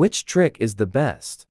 Which trick is the best?